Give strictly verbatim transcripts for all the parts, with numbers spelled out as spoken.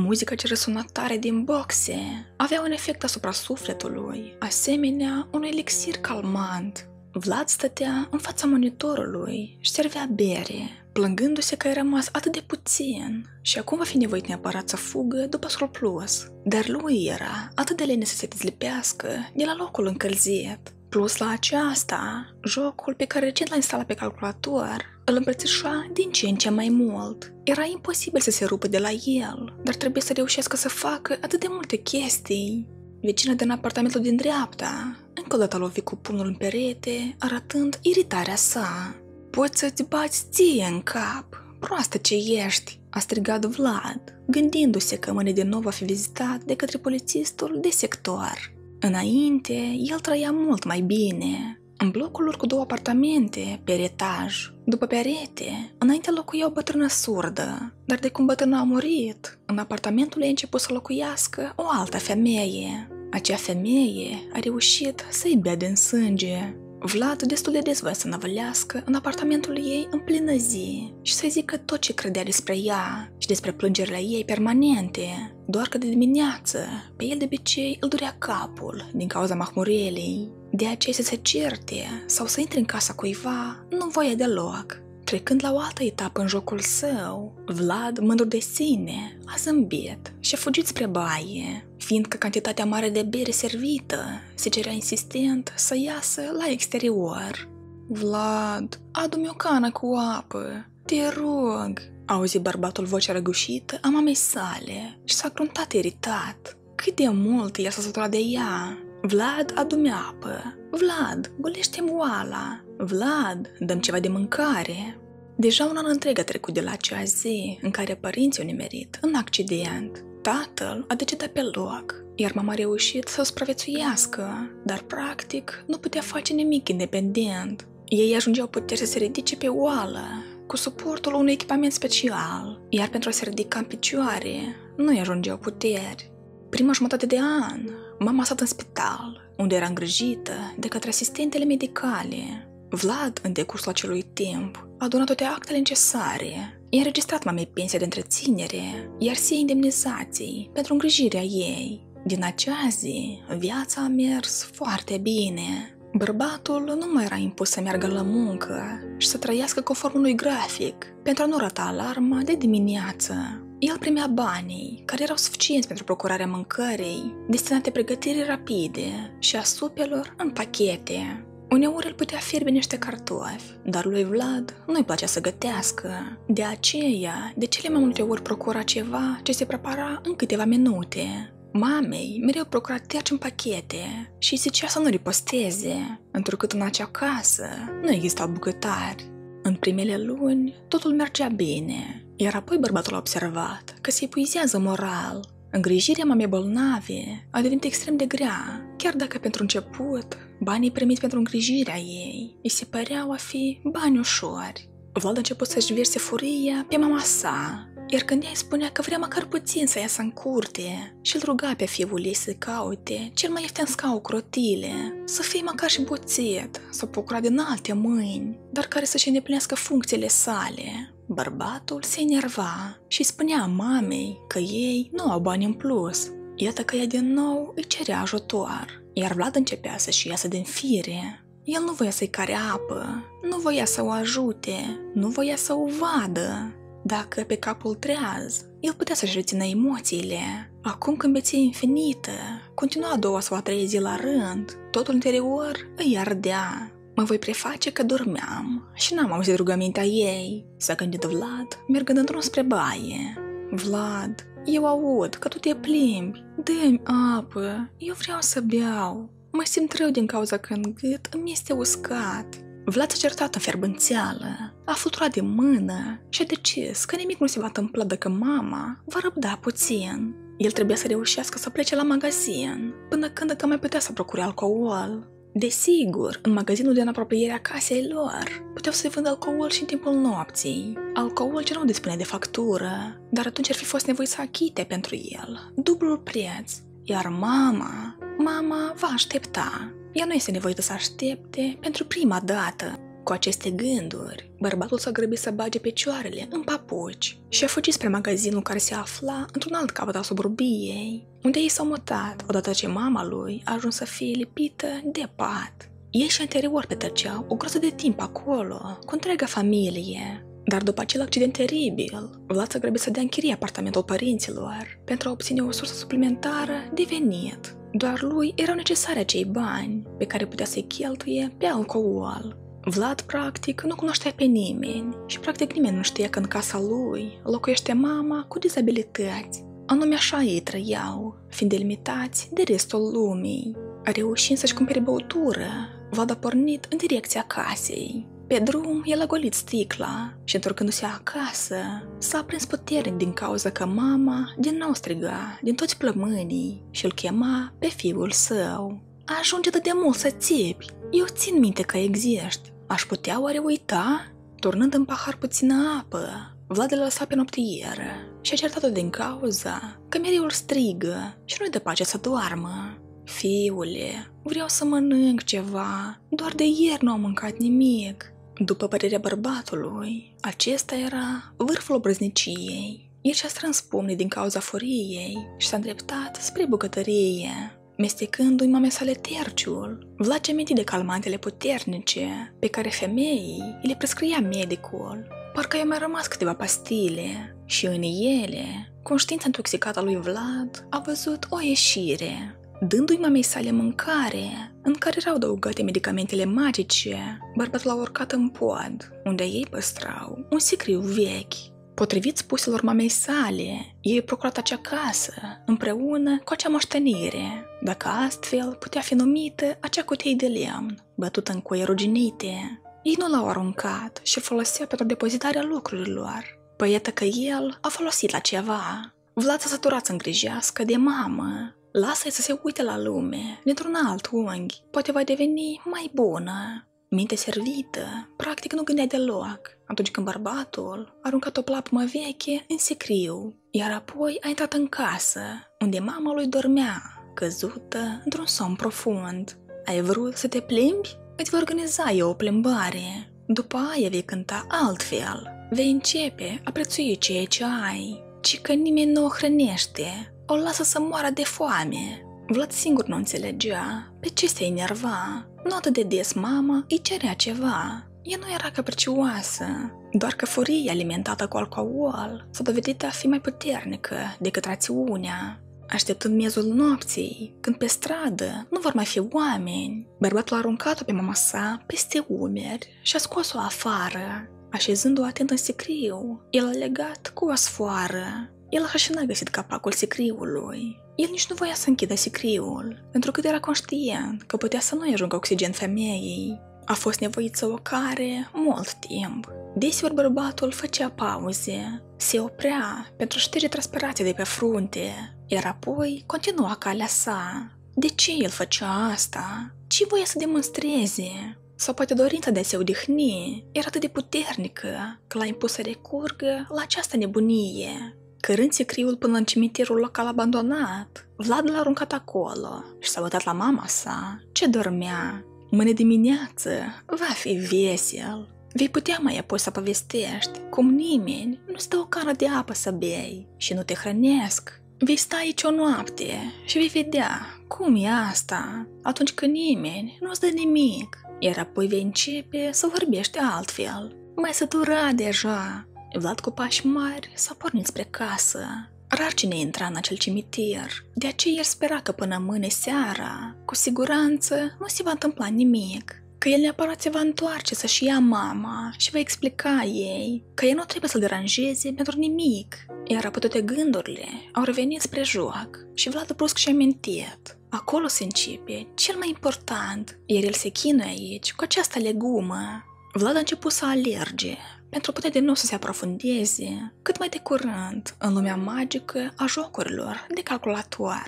Muzica ce răsuna tare din boxe avea un efect asupra sufletului, asemenea un elixir calmant. Vlad stătea în fața monitorului și servea bere, plângându-se că a rămas atât de puțin și acum va fi nevoit neapărat să fugă după surplus. Dar lui era atât de lene să se dezlipească de la locul încălzit. Plus la aceasta, jocul pe care recent l-a instalat pe calculator îl îmbrățișa din ce în ce mai mult. Era imposibil să se rupă de la el, dar trebuie să reușească să facă atât de multe chestii. Vecina din apartamentul din dreapta încă o dată a lovit cu pumnul în perete, arătând iritarea sa. "Poți să-ți bați ție în cap, proastă ce ești!" a strigat Vlad, gândindu-se că mâine din nou va fi vizitat de către polițistul de sector. Înainte, el trăia mult mai bine. În blocul lor cu două apartamente pe etaj, după perete, înainte locuia o bătrână surdă, dar de cum bătrâna a murit, în apartamentul ei a început să locuiască o altă femeie. Acea femeie a reușit să-i bea din sânge. Vlad destul de des voia să năvălească în apartamentul ei în plină zi și să-i zică tot ce credea despre ea și despre plângerile ei permanente, doar că de dimineață pe el de obicei îl durea capul din cauza mahmurelei. De aceea să se certe sau să intre în casa cuiva nu voia deloc. Trecând la o altă etapă în jocul său, Vlad, mândru de sine, a zâmbit și a fugit spre baie, fiindcă cantitatea mare de bere servită se cerea insistent să iasă la exterior. "Vlad, adu-mi o cană cu apă, te rog!" a auzit bărbatul vocea răgușită a mamei sale și s-a gruntat iritat. Cât de mult el s-a săturat de ea! "Vlad, adu-mi apă! Vlad, golește-mi oala! Vlad, dă-mi ceva de mâncare!" Deja un an întreg a trecut de la acea zi în care părinții au nimerit în accident. Tatăl a decedat pe loc, iar mama a reușit să o supraviețuiască, dar practic nu putea face nimic independent. Ei ajungeau puteri să se ridice pe oală, cu suportul unui echipament special, iar pentru a se ridica în picioare, nu ajungeau puteri. Prima jumătate de an, mama a stat în spital, unde era îngrijită de către asistentele medicale. Vlad, în decursul acelui timp, a adunat toate actele necesare, i-a înregistrat mamei pensia de întreținere, iar se indemnizații pentru îngrijirea ei. Din acea zi, viața a mers foarte bine. Bărbatul nu mai era impus să meargă la muncă și să trăiască conform unui grafic, pentru a nu rata alarma de dimineață. El primea banii, care erau suficienți pentru procurarea mâncării, destinate pregătirii rapide și a supelor în pachete. Uneori îl putea fierbe niște cartofi, dar lui Vlad nu-i plăcea să gătească. De aceea, de cele mai multe ori procura ceva ce se prepara în câteva minute. Mamei mereu procura terci în pachete și îi zicea să nu riposteze, întrucât în acea casă nu existau bucătari. În primele luni, totul mergea bine, iar apoi bărbatul a observat că se epuizează moral. Îngrijirea mamei bolnave a devenit extrem de grea, chiar dacă pentru început banii primiți pentru îngrijirea ei îi se păreau a fi bani ușori. Vlad a început să-și verse furia pe mama sa, iar când ea îi spunea că vrea măcar puțin să iasă în curte și îl ruga pe fiul ei să caute cel mai ieftin scaun cu rotile, să fie măcar și boțet, să procura din alte mâini, dar care să-și îndeplinească funcțiile sale, bărbatul se enerva și spunea mamei că ei nu au bani în plus. Iată că ea din nou îi cerea ajutor, iar Vlad începea să-și iasă din fire. El nu voia să-i care apă, nu voia să o ajute, nu voia să o vadă. Dacă pe capul treaz, el putea să-și rețină emoțiile. Acum când beție infinită, continua a doua sau a treia zi la rând, totul interior îi ardea. "Mă voi preface că dormeam și n-am auzit rugămintea ei", s-a gândit Vlad, mergând într-un spre baie. "Vlad, eu aud că tu te plimbi, dă-mi apă, eu vreau să beau, mă simt rău din cauza că în gât îmi este uscat." Vlad s-a certat în fierbânțeală, a fluturat de mână și a decis că nimic nu se va întâmpla dacă mama va răbda puțin. El trebuia să reușească să plece la magazin, până când încă mai putea să procure alcool. Desigur, în magazinul din apropierea casei lor, puteau să-i vândă alcool și în timpul nopții, alcool ce nu dispune de factură, dar atunci ar fi fost nevoie să achite pentru el dublul preț, iar mama, mama va aștepta. Ea nu este nevoită să aștepte pentru prima dată. Cu aceste gânduri, bărbatul s-a grăbit să bage picioarele în papuci și a fugit spre magazinul care se afla într-un alt capăt al suburbiei, unde ei s-au mutat odată ce mama lui a ajuns să fie lipită de pat. Ei și anterior petreceau o groază de timp acolo, cu întreaga familie. Dar după acel accident teribil, Vlad s-a grăbit să dea închirie apartamentul părinților pentru a obține o sursă suplimentară de venit. Doar lui erau necesari acei bani pe care putea să-i cheltuie pe alcool. Vlad, practic, nu cunoștea pe nimeni și, practic, nimeni nu știa că în casa lui locuiește mama cu dizabilități. Anume așa ei trăiau, fiind delimitați de restul lumii. Reușind să-și cumpere băutură, Vlad a pornit în direcția casei. Pe drum, el a golit sticla și, întorcându-se acasă, s-a prins puternic din cauza că mama din nou striga din toți plămânii și îl chema pe fiul său. Ajunge de mult să țipi! Eu țin minte că existi. Aș putea oare uita?" Turnând în pahar puțină apă, Vlad l-a lăsat pe noptieră și a certat-o din cauza că mereu îl strigă și nu-i dă pace să doarmă. Fiule, vreau să mănânc ceva, doar de ieri nu am mâncat nimic." După părerea bărbatului, acesta era vârful obrăzniciei. El și-a strâns pumnii din cauza furiei și s-a îndreptat spre bucătărie. Mestecându-i mamei sale terciul, Vlad ce aminti de calmantele puternice pe care femeii le prescria medicul. Parcă i-au mai rămas câteva pastile și în ele, conștiința intoxicată a lui Vlad a văzut o ieșire. Dându-i mamei sale mâncare, în care erau adăugate medicamentele magice, bărbatul a urcat în pod, unde ei păstrau un sicriu vechi. Potrivit spuselor mamei sale, ei au procurat acea casă împreună cu acea moștenire, dacă astfel putea fi numită acea cutie de lemn, bătută în cuie ruginite. Ei nu l-au aruncat și folosea pentru depozitarea lucrurilor. Păi iată că el a folosit la ceva. Vlad s-a săturat să îngrijească de mamă. Lasă-i să se uite la lume dintr-un alt unghi, poate va deveni mai bună. Minte servită, practic nu gândea deloc, atunci când bărbatul a aruncat o plapumă veche în sicriu, iar apoi a intrat în casă, unde mama lui dormea, căzută într-un somn profund. Ai vrut să te plimbi? Îți voi organiza eu o plimbare. După aia vei cânta altfel. Vei începe a prețui ceea ce ai, ci că nimeni nu o hrănește, o lasă să moară de foame. Vlad singur nu înțelegea pe ce se enerva. Nu atât de des mama îi cerea ceva. Ea nu era capricioasă, doar că furia alimentată cu alcool s-a dovedit a fi mai puternică decât rațiunea. Așteptând miezul nopții, când pe stradă nu vor mai fi oameni, bărbatul a aruncat-o pe mama sa peste umeri și a scos-o afară. Așezându-o atent în sicriu, el a legat cu o sfoară. El așa n-a găsit capacul sicriului. El nici nu voia să închidă sicriul, pentru că era conștient că putea să nu-i ajungă oxigen femeii. A fost nevoit să o care mult timp. Desigur, bărbatul făcea pauze, se oprea pentru a șterge transpirația de pe frunte, iar apoi continua calea sa. De ce el făcea asta? Ce voia să demonstreze? Sau poate dorința de a se odihni era atât de puternică că l-a impus să recurgă la această nebunie. Cărând sicriul până în cimitirul local abandonat, Vlad l-a aruncat acolo și s-a uitat la mama sa, ce dormea. Mâine dimineață va fi vesel. Vei putea mai apoi să povestești cum nimeni nu-ți dă o cană de apă să bei și nu te hrănesc. Vei sta aici o noapte și vei vedea cum e asta atunci când nimeni nu-ți dă nimic, iar apoi vei începe să vorbești altfel. M-ai săturat deja. Vlad, cu pași mari, s-a pornit spre casă. Rar cine intra în acel cimitir, de aceea el spera că până mâine seara, cu siguranță, nu se va întâmpla nimic, că el neapărat se va întoarce să-și ia mama și va explica ei că ea nu trebuie să-l deranjeze pentru nimic. Iar apoi toate gândurile au revenit spre joc și Vlad brusc și-a mintit. Acolo se începe cel mai important, iar el se chinuie aici cu această legumă. Vlad a început să alerge, pentru a putea din nou să se aprofundeze cât mai de curând în lumea magică a jocurilor de calculator.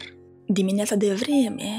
Dimineața de vreme,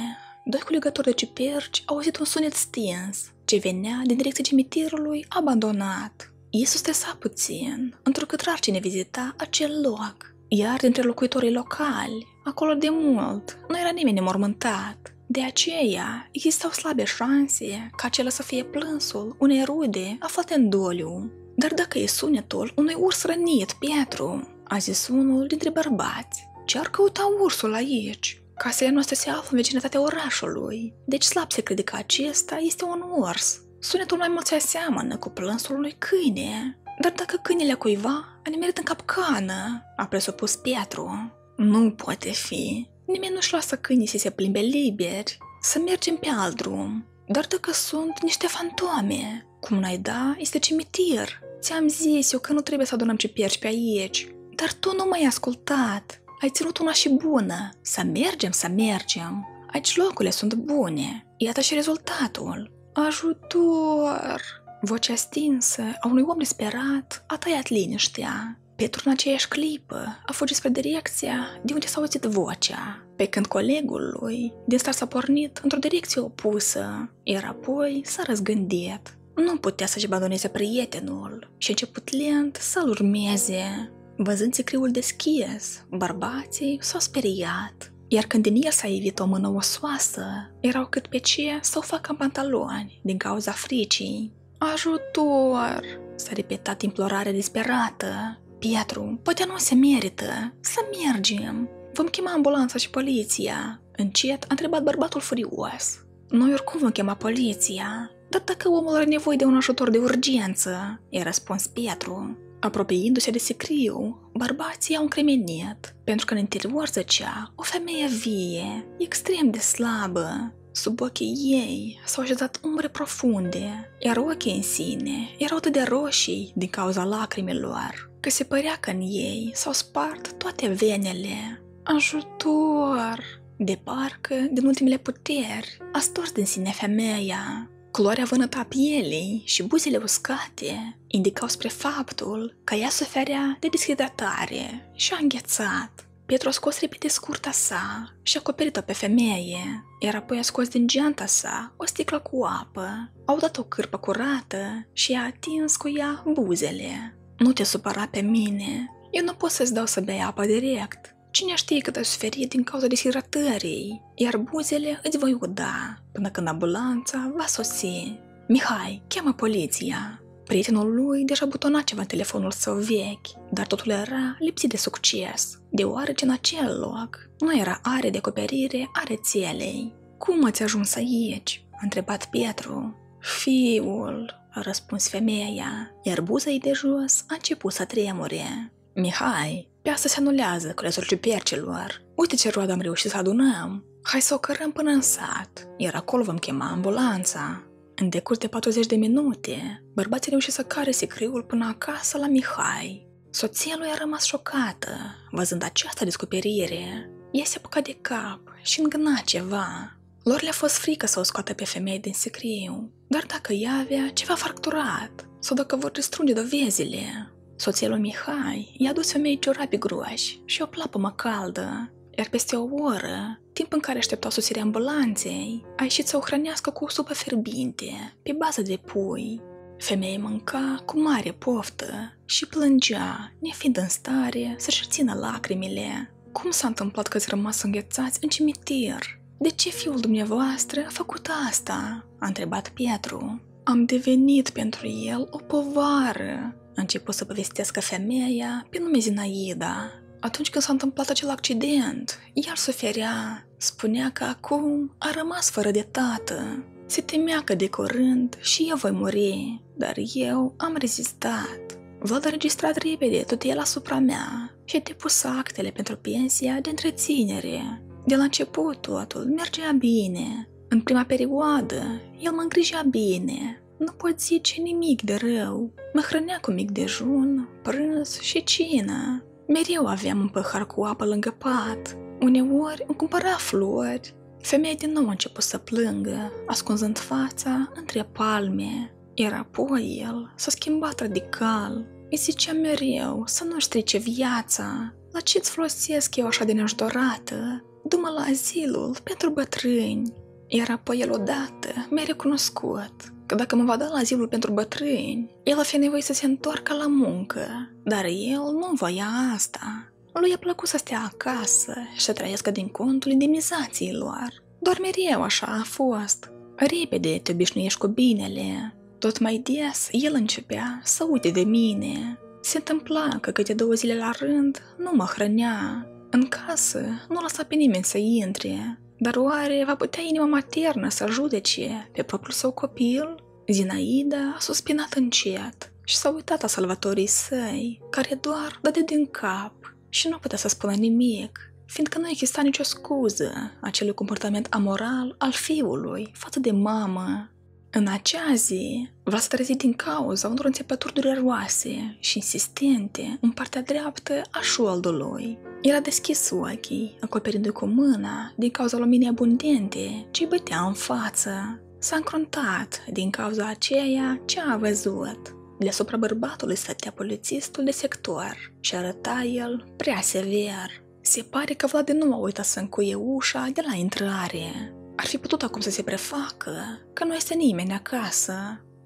doi culegători de ciperci au auzit un sunet stins ce venea din direcția cimitirului abandonat. Ei s-au stresat puțin, întrucât rar cine vizita acel loc, iar dintre locuitorii locali, acolo de mult, nu era nimeni înmormântat. De aceea, existau slabe șanse ca acela să fie plânsul unei rude aflate în doliu. Dar dacă e sunetul unui urs rănit, Pietru, a zis unul dintre bărbați, ce ar căuta ursul aici? Casele noastre se află în vecinătatea orașului, deci slab se crede că acesta este un urs. Sunetul mai mult se aseamănă cu plânsul unui câine, dar dacă câinele cuiva a nimerit în capcană, a presupus Pietru. Nu poate fi. Nimeni nu-și lasă câinii să se plimbe liberi, să mergem pe alt drum. Dar dacă sunt niște fantome, cum n-ai da, este cimitir. Ți-am zis eu că nu trebuie să adunăm ce pierzi pe aici, dar tu nu m-ai ascultat. Ai ținut una și bună. Să mergem, să mergem. Aici locurile sunt bune. Iată și rezultatul. Ajutor! Vocea stinsă a unui om disperat a tăiat liniștea. Petru în aceeași clipă a fugit spre direcția de unde s-a auzit vocea, pe când colegul lui din start s-a pornit într-o direcție opusă, iar apoi s-a răzgândit. Nu putea să-și abandoneze prietenul și a început lent să-l urmeze. Văzând sicriul deschis, bărbații s-au speriat, iar când din el s-a evit o mână osoasă, erau cât pe ce să o facă în pantaloni din cauza fricii. Ajutor! S-a repetat implorarea disperată. Pietru, poate nu se merită. Să mergem. Vom chema ambulanța și poliția. Încet a întrebat bărbatul furios. Noi oricum vom chema poliția. Dar dacă omul are nevoie de un ajutor de urgență, i-a răspuns Pietru. Apropiindu-se de sicriu, bărbații au încremenit, pentru că în interior zăcea o femeie vie, extrem de slabă. Sub ochii ei s-au așezat umbre profunde, iar ochii în sine erau atât de roșii din cauza lacrimilor, că se părea că în ei s-au spart toate venele. Ajutor! De parcă, din ultimele puteri, a stors din sine femeia. Culoarea vânătă a pielei și buzele uscate indicau spre faptul că ea suferea de deshidratare și a înghețat. Pietru a scos repede scurta sa și a acoperit-o pe femeie, iar apoi a scos din geanta sa o sticlă cu apă, au dat o cârpă curată și i-a atins cu ea buzele. Nu te supăra pe mine, eu nu pot să-ți dau să bei apă direct. Cine știe cât ai suferit din cauza deshidratării, iar buzele îți voi uda până când ambulanța va sosi. Mihai, cheamă poliția. Prietenul lui deja butona ceva în telefonul său vechi, dar totul era lipsit de succes, deoarece în acel loc nu era are de acoperire a rețelei. Cum ați ajuns aici?" a întrebat Pietru. Fiul," a răspuns femeia, iar buza ei de jos a început să tremure. Mihai, pe asta se anulează crezul ciupercilor. Uite ce roadă am reușit să adunăm. Hai să o cărăm până în sat, iar acolo vom chema ambulanța." În decurs de patruzeci de minute, bărbații reușit să care sicriul până acasă la Mihai. Soția lui a rămas șocată, văzând această descoperire. Ea se apuca de cap și îngâna ceva. Lor le-a fost frică să o scoată pe femeie din sicriu, dar dacă ea avea ceva fracturat sau dacă vor distruge dovezile. Soția lui Mihai i-a dus femeii ciorapi groși și o plapumă caldă, iar peste o oră, timp în care așteptau sosirea ambulanței, a ieșit să o hrănească cu o supă fierbinte, pe bază de pui. Femeia mânca cu mare poftă și plângea, nefiind în stare să-și țină lacrimile. Cum s-a întâmplat că ați rămas înghețați în cimitir? De ce fiul dumneavoastră a făcut asta?" a întrebat Pietru. Am devenit pentru el o povară," a început să povestească femeia pe nume Zinaida. Atunci când s-a întâmplat acel accident, el suferea, spunea că acum a rămas fără de tată. Se temea că de curând și eu voi muri, dar eu am rezistat. V-a înregistrat repede tutel asupra mea și a depus actele pentru pensia de întreținere. De la început totul mergea bine. În prima perioadă, el mă îngrijea bine. Nu pot zice nimic de rău. Mă hrănea cu mic dejun, prânz și cină. Mereu aveam un pahar cu apă lângă pat. Uneori îmi cumpăra flori. Femeia din nou a început să plângă, ascunzând fața între palme. Iar apoi el s-a schimbat radical. Îi zicea mereu să nu-și strice viața. La ce-ți folosesc eu așa de neajutorată? Du-mă la azilul pentru bătrâni. Iar apoi el odată mi-a recunoscut că dacă mă va da la azilul pentru bătrâni, el a fi nevoie să se întoarcă la muncă, dar el nu voia asta. Lui a plăcut să stea acasă și să trăiască din contul indemnizațiilor. Doar mereu așa a fost. Repede te obișnuiești cu binele. Tot mai des el începea să uite de mine. Se întâmpla că câte două zile la rând nu mă hrănea. În casă nu lăsa pe nimeni să intre. Dar oare va putea inima maternă să judece pe propriul său copil? Zinaida a suspinat încet și s-a uitat la salvatorii săi, care doar dădea din cap și nu putea să spună nimic, fiindcă nu exista nicio scuză acelui comportament amoral al fiului față de mamă. În acea zi, v-a trezit din cauza unor înțepături dureroase și insistente în partea dreaptă a șoldului. El a deschis ochii, acoperindu-i cu mâna din cauza luminii abundente ce-i bătea în față. S-a încruntat din cauza aceea ce a văzut. Deasupra bărbatului stătea polițistul de sector și arăta el prea sever. Se pare că Vlad nu a uitat să încuie ușa de la intrare. Ar fi putut acum să se prefacă că nu este nimeni acasă.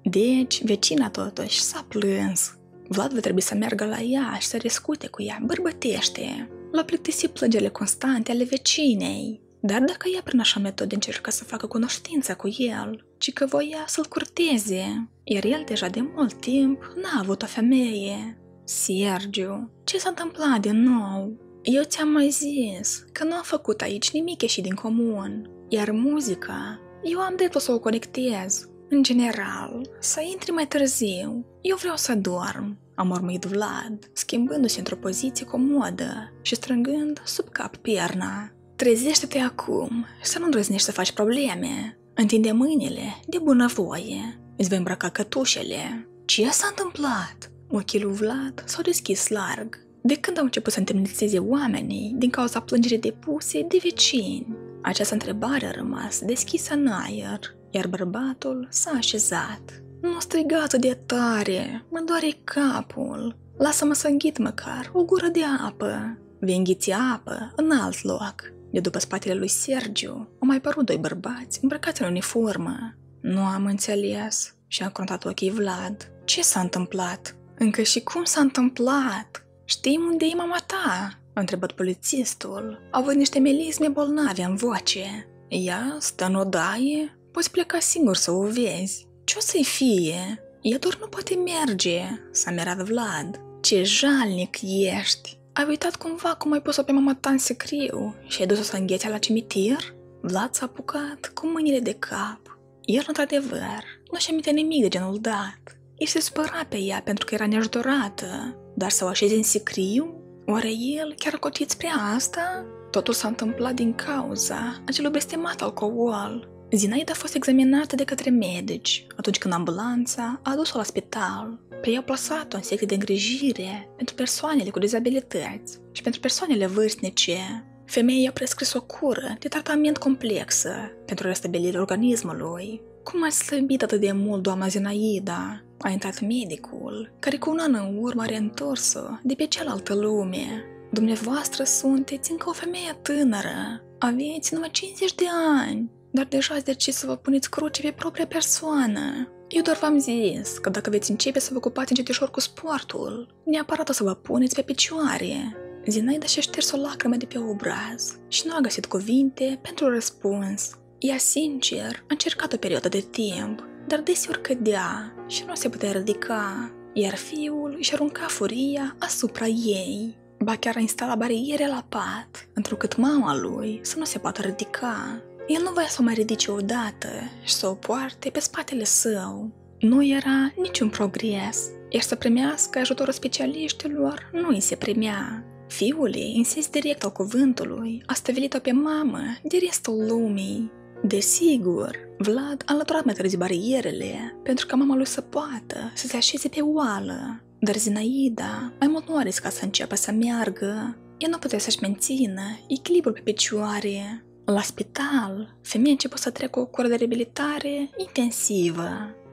Deci, vecina totuși s-a plâns. Vlad va trebui să meargă la ea și să discute cu ea bărbătește. L-a plictisit plângele constante ale vecinei. Dar dacă ea prin așa metodă încerca să facă cunoștința cu el, ci că voia să-l curteze, iar el deja de mult timp n-a avut o femeie. Sergiu, ce s-a întâmplat din nou? Eu ți-am mai zis că nu am făcut aici nimic ieșit din comun, iar muzica, eu am dreptul să o conectez. În general, să intri mai târziu, eu vreau să dorm, a mormăit Vlad, schimbându-se într-o poziție comodă și strângând sub cap pierna. Trezește-te acum, să nu îndrăznești să faci probleme. Întinde mâinile de bunăvoie. Îți vei îmbrăca cătușele. Ce s-a întâmplat? Ochii lui Vlad s-au deschis larg. De când au început să întemnițeze oamenii din cauza plângerii depuse de vecini? Această întrebare a rămas deschisă în aer, iar bărbatul s-a așezat. Nu striga atât de tare, mă doare capul. Lasă-mă să înghit măcar o gură de apă. Vei înghiți apă în alt loc. De după spatele lui Sergiu au mai părut doi bărbați îmbrăcați în uniformă. Nu am înțeles și a încruntat ochii Vlad. Ce s-a întâmplat? Încă și cum s-a întâmplat? Știi unde e mama ta? A întrebat polițistul, având niște melisme bolnave în voce. Ea stă în odaie? Poți pleca singur să o vezi. Ce o să-i fie? Ea doar nu poate merge, s-a mirat Vlad. Ce jalnic ești! Ai uitat cumva cum ai pus-o pe mama ta în secriu și ai dus-o să înghețea la cimitir? Vlad s-a apucat cu mâinile de cap. El, într-adevăr, nu-și aminte nimic de genul dat. El se supăra pe ea pentru că era neajutorată, dar să o așeze în secriu? Oare el chiar a cotit spre asta? Totul s-a întâmplat din cauza acelui blestemat alcool. Zinaida a fost examinată de către medici atunci când ambulanța a adus-o la spital. Pe ei au plasat-o în secție de îngrijire pentru persoanele cu dizabilități și pentru persoanele vârstnice. Femeia i-a prescris o cură de tratament complexă pentru restabilirea organismului. Cum a slăbit atât de mult doamna Zinaida? A intrat medicul, care cu un an în urmă a reîntors-o de pe cealaltă lume. Dumneavoastră sunteți încă o femeie tânără. Aveți numai cincizeci de ani, dar deja ați decis să vă puneți cruce pe propria persoană. Eu doar v-am zis că dacă veți începe să vă ocupați încetişor cu sportul, neapărat o să vă puneți pe picioare. Zinaida și-a șters o lacrimă de pe obraz și nu a găsit cuvinte pentru răspuns. Ea, sincer, a încercat o perioadă de timp, dar deseori cădea și nu se putea ridica, iar fiul își arunca furia asupra ei. Ba chiar a instalat bariere la pat, întrucât mama lui să nu se poată ridica. El nu voia să o mai ridice odată și să o poarte pe spatele său. Nu era niciun progres, iar să primească ajutorul specialiștilor nu îi se primea. Fiul ei, în sens direct al cuvântului, a stăvilit-o pe mamă de restul lumii. Desigur, Vlad a înlăturat mai târziu barierele pentru ca mama lui să poată să se așeze pe oală. Dar Zinaida mai mult nu a riscat să înceapă să meargă. Ea nu putea să-și mențină echilibrul pe picioare. La spital, femeia a început să treacă o cură de reabilitare intensivă.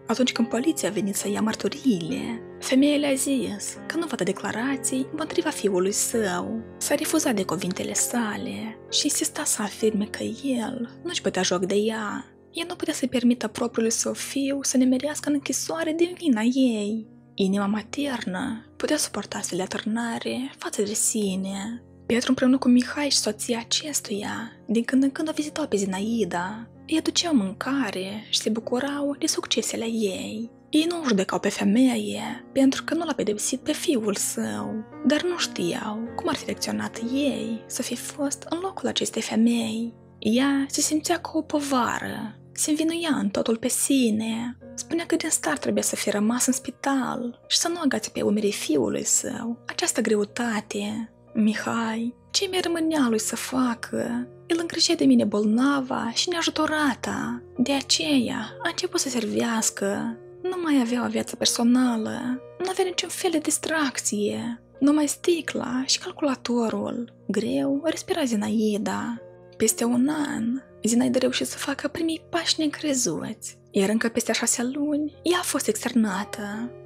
Atunci când poliția a venit să ia mărturiile, femeia le-a zis că nu vadă declarații împotriva fiului său. S-a refuzat de cuvintele sale și insista să afirme că el nu-și putea joc de ea. Ea nu putea să-i permită propriului său fiu să ne merească în închisoare din vina ei. Inima maternă putea suporta astfel de atârnare față de sine. Petru împreună cu Mihai și soția acestuia, din când în când o vizitau pe Zinaida, îi aduceau mâncare și se bucurau de succesele ei. Ei nu judecau pe femeie, pentru că nu l-a pedepsit pe fiul său, dar nu știau cum ar fi reacționat ei să fi fost în locul acestei femei. Ea se simțea ca o povară, se învinuia în totul pe sine, spunea că din start trebuie să fi rămas în spital și să nu agațe pe umerii fiului său această greutate. Mihai, ce mi-a rămânea lui să facă? El îngrijea de mine bolnava și neajutorata, de aceea a început să servească. Nu mai avea o viață personală, nu avea niciun fel de distracție, numai sticla și calculatorul. Greu respira Zinaida. Peste un an, Zinaida reușit să facă primii pași necrezuți, iar încă peste șase luni, ea a fost externată.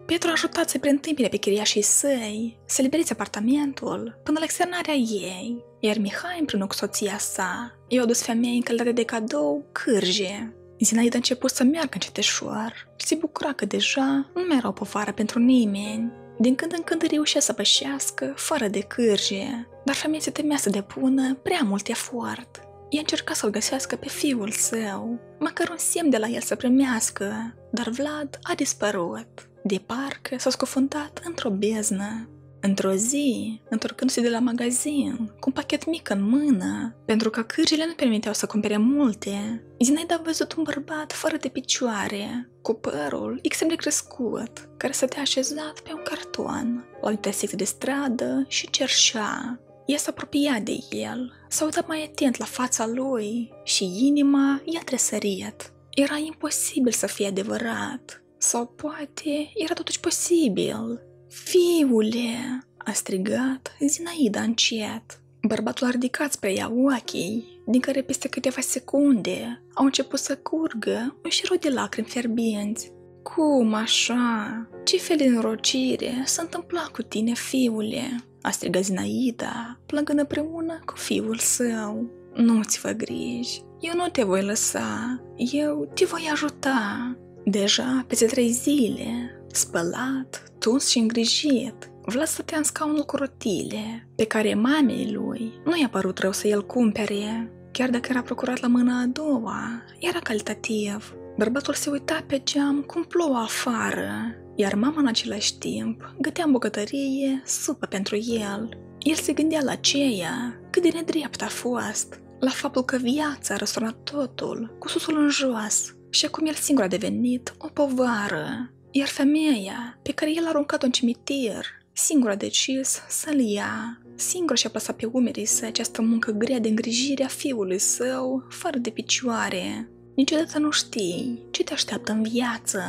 Petru a ajutat să-i preîntâmpine pe chiriașii săi, să libereze apartamentul până la externarea ei, iar Mihai împreună cu soția sa i-a adus femeii în calitate de cadou cârje. Zinaida a început să meargă încetășor și se bucura că deja nu mai era o povară pentru nimeni. Din când în când reușea să pășească fără de cârje, dar femeia se temea să depună prea mult efort. Ea încerca să-l găsească pe fiul său, măcar un semn de la el să primească, dar Vlad a dispărut. De parcă s-a scufundat într-o beznă. Într-o zi, întorcându-se de la magazin, cu un pachet mic în mână, pentru că cârjile nu permiteau să cumpere multe, Zinaida a văzut un bărbat fără de picioare, cu părul extrem de crescut, care stătea așezat pe un carton, la o intersecție de stradă și cerșea. Ea s-a apropiat de el, s-a uitat mai atent la fața lui și inima i-a tresărit. Era imposibil să fie adevărat, sau poate era totuși posibil. Fiule, a strigat Zinaida încet. Bărbatul a ridicat spre ea ochii, din care peste câteva secunde au început să curgă un șirul de lacrimi fierbinți. Cum așa? Ce fel de norocire s-a întâmplat cu tine, fiule? A strigat Zinaida, plângând împreună cu fiul său. Nu-ți fă griji, eu nu te voi lăsa, eu te voi ajuta. Deja peste trei zile, spălat, tuns și îngrijit, Vlad stătea în scaunul cu rotile, pe care mamei lui nu i-a părut rău să îl cumpere. Chiar dacă era procurat la mâna a doua, era calitativ. Bărbatul se uita pe geam cum plouă afară, iar mama în același timp gătea în bucătărie supă pentru el. El se gândea la aceea cât de nedreaptă a fost, la faptul că viața a răsturnat totul cu susul în jos și acum el singur a devenit o povară. Iar femeia pe care el a aruncat-o în cimitir, singură a decis să-l ia. Singură și-a plasat pe umerii săi această muncă grea de îngrijire a fiului său, fără de picioare. Niciodată nu știi ce te așteaptă în viață.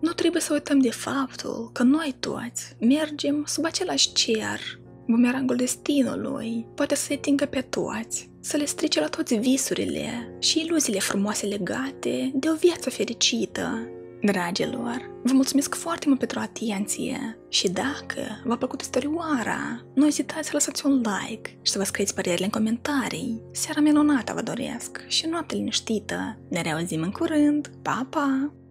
Nu trebuie să uităm de faptul că noi toți mergem sub același cer. Bumerangul destinului poate să-i atingă pe toți, să le strice la toți visurile și iluziile frumoase legate de o viață fericită. Dragilor, vă mulțumesc foarte mult pentru atenție și dacă v-a plăcut istorioara, nu ezitați să lăsați un like și să vă scrieți părerile în comentarii. Seara minunată vă doresc și noapte liniștită. Ne reauzim în curând. Pa, pa!